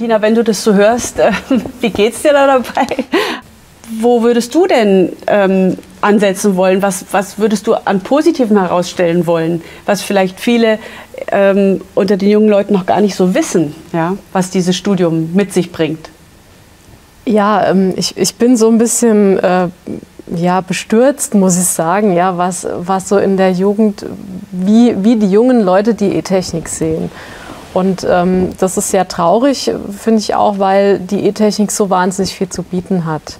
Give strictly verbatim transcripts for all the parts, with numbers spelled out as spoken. Martina, wenn du das so hörst, äh, wie geht's dir da dabei? Wo würdest du denn ähm, ansetzen wollen? Was, was würdest du an Positiven herausstellen wollen, was vielleicht viele ähm, unter den jungen Leuten noch gar nicht so wissen, ja, was dieses Studium mit sich bringt? Ja, ähm, ich, ich bin so ein bisschen äh, ja, bestürzt, muss ich sagen, ja, was, was so in der Jugend, wie, wie die jungen Leute die E-Technik sehen. Und ähm, das ist sehr traurig, finde ich auch, weil die E-Technik so wahnsinnig viel zu bieten hat.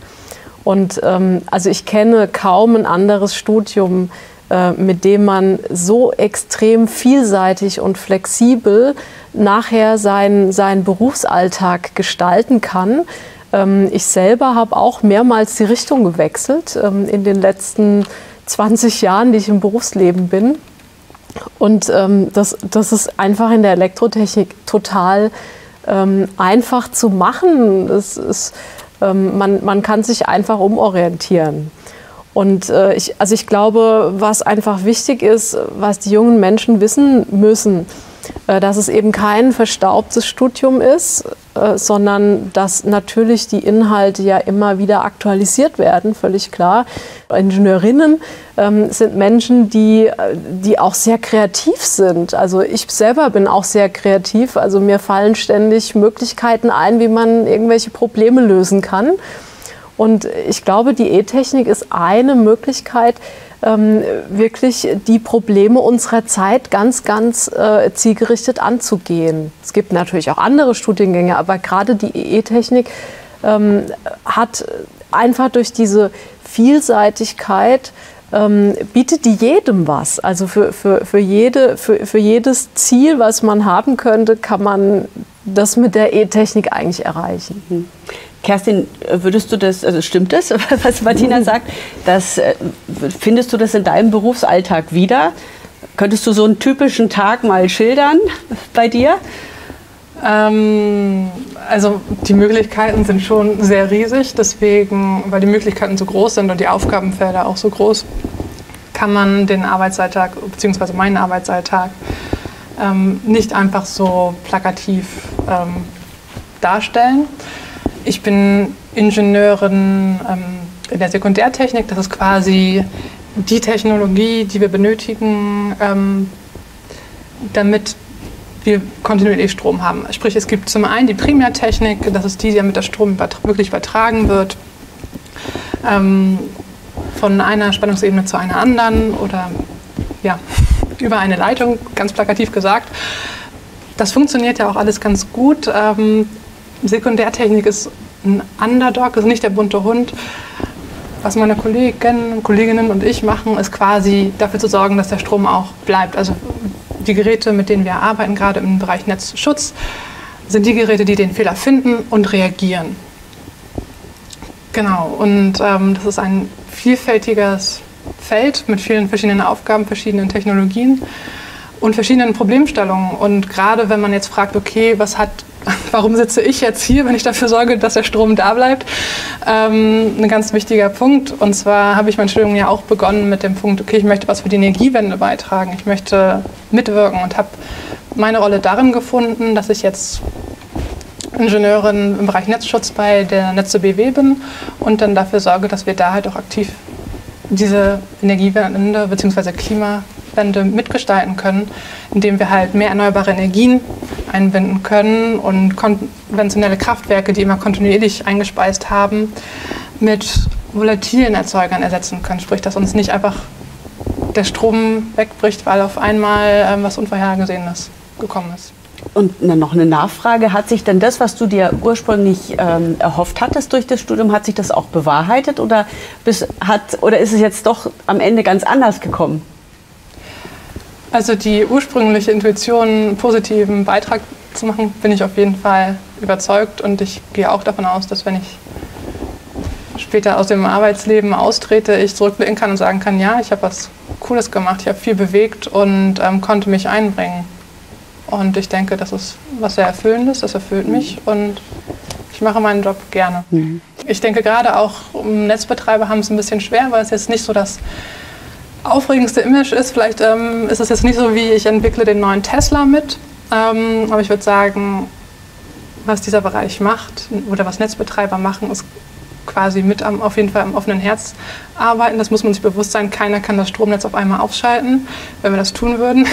Und ähm, also ich kenne kaum ein anderes Studium, äh, mit dem man so extrem vielseitig und flexibel nachher seinen, seinen Berufsalltag gestalten kann. Ähm, ich selber habe auch mehrmals die Richtung gewechselt ähm, in den letzten zwanzig Jahren, die ich im Berufsleben bin. Und ähm, das, das ist einfach in der Elektrotechnik total ähm, einfach zu machen. Es ist Man, man kann sich einfach umorientieren. Und äh, ich, also ich glaube, was einfach wichtig ist, was die jungen Menschen wissen müssen, äh, dass es eben kein verstaubtes Studium ist, äh, sondern dass natürlich die Inhalte ja immer wieder aktualisiert werden, völlig klar. Ingenieurinnen ähm, sind Menschen, die, die auch sehr kreativ sind. Also ich selber bin auch sehr kreativ. Also mir fallen ständig Möglichkeiten ein, wie man irgendwelche Probleme lösen kann. Und ich glaube, die E-Technik ist eine Möglichkeit, ähm, wirklich die Probleme unserer Zeit ganz, ganz äh, zielgerichtet anzugehen. Es gibt natürlich auch andere Studiengänge, aber gerade die E-Technik ähm, hat einfach durch diese Vielseitigkeit, ähm, bietet die jedem was. Also für, für, für, jede, für, für jedes Ziel, was man haben könnte, kann man das mit der E-Technik eigentlich erreichen. Mhm. Kerstin, würdest du das, also stimmt das, was Martina sagt? Das, findest du das in deinem Berufsalltag wieder? Könntest du so einen typischen Tag mal schildern bei dir? Ähm, also die Möglichkeiten sind schon sehr riesig, deswegen, weil die Möglichkeiten so groß sind und die Aufgabenfelder auch so groß, kann man den Arbeitsalltag, beziehungsweise meinen Arbeitsalltag, ähm, nicht einfach so plakativ ähm, darstellen. Ich bin Ingenieurin ähm, in der Sekundärtechnik. Das ist quasi die Technologie, die wir benötigen, ähm, damit wir kontinuierlich Strom haben. Sprich, es gibt zum einen die Primärtechnik, das ist die, die damit der Strom übertra- wirklich übertragen wird, ähm, von einer Spannungsebene zu einer anderen oder ja, über eine Leitung, ganz plakativ gesagt. Das funktioniert ja auch alles ganz gut. Ähm, Sekundärtechnik ist ein Underdog, ist nicht der bunte Hund. Was meine Kollegen, Kolleginnen und ich machen, ist quasi dafür zu sorgen, dass der Strom auch bleibt. Also die Geräte, mit denen wir arbeiten, gerade im Bereich Netzschutz, sind die Geräte, die den Fehler finden und reagieren. Genau, und ähm, das ist ein vielfältiges Feld mit vielen verschiedenen Aufgaben, verschiedenen Technologien und verschiedenen Problemstellungen. Und gerade wenn man jetzt fragt, okay, was hat warum sitze ich jetzt hier, wenn ich dafür sorge, dass der Strom da bleibt? Ähm, ein ganz wichtiger Punkt. Und zwar habe ich mein Studium ja auch begonnen mit dem Punkt, okay, ich möchte was für die Energiewende beitragen. Ich möchte mitwirken und habe meine Rolle darin gefunden, dass ich jetzt Ingenieurin im Bereich Netzschutz bei der Netze B W bin und dann dafür sorge, dass wir da halt auch aktiv diese Energiewende bzw. Klimawende mitgestalten können, indem wir halt mehr erneuerbare Energien einbinden können und konventionelle Kraftwerke, die immer kontinuierlich eingespeist haben, mit volatilen Erzeugern ersetzen können. Sprich, dass uns nicht einfach der Strom wegbricht, weil auf einmal ähm, was Unvorhergesehenes gekommen ist. Und noch eine Nachfrage, hat sich denn das, was du dir ursprünglich ähm, erhofft hattest durch das Studium, hat sich das auch bewahrheitet oder, bis, hat, oder ist es jetzt doch am Ende ganz anders gekommen? Also die ursprüngliche Intuition, einen positiven Beitrag zu machen, bin ich auf jeden Fall überzeugt und ich gehe auch davon aus, dass wenn ich später aus dem Arbeitsleben austrete, ich zurückblicken kann und sagen kann, ja, ich habe was Cooles gemacht, ich habe viel bewegt und ähm, konnte mich einbringen. Und ich denke, das ist was sehr Erfüllendes, das erfüllt mich und ich mache meinen Job gerne. Mhm. Ich denke, gerade auch Netzbetreiber haben es ein bisschen schwer, weil es jetzt nicht so das aufregendste Image ist. Vielleicht ähm, ist es jetzt nicht so, wie ich entwickle den neuen Tesla mit, ähm, aber ich würde sagen, was dieser Bereich macht oder was Netzbetreiber machen, ist quasi mit am, auf jeden Fall am offenen Herz arbeiten. Das muss man sich bewusst sein. Keiner kann das Stromnetz auf einmal ausschalten. Wenn wir das tun würden,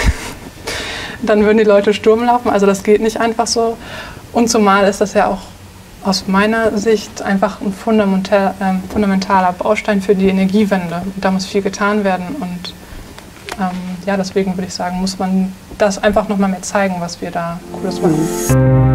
dann würden die Leute Sturm laufen. Also das geht nicht einfach so. Und zumal ist das ja auch aus meiner Sicht einfach ein fundamental, äh, fundamentaler Baustein für die Energiewende. Da muss viel getan werden. Und ähm, ja, deswegen würde ich sagen, muss man das einfach noch mal mehr zeigen, was wir da Cooles machen.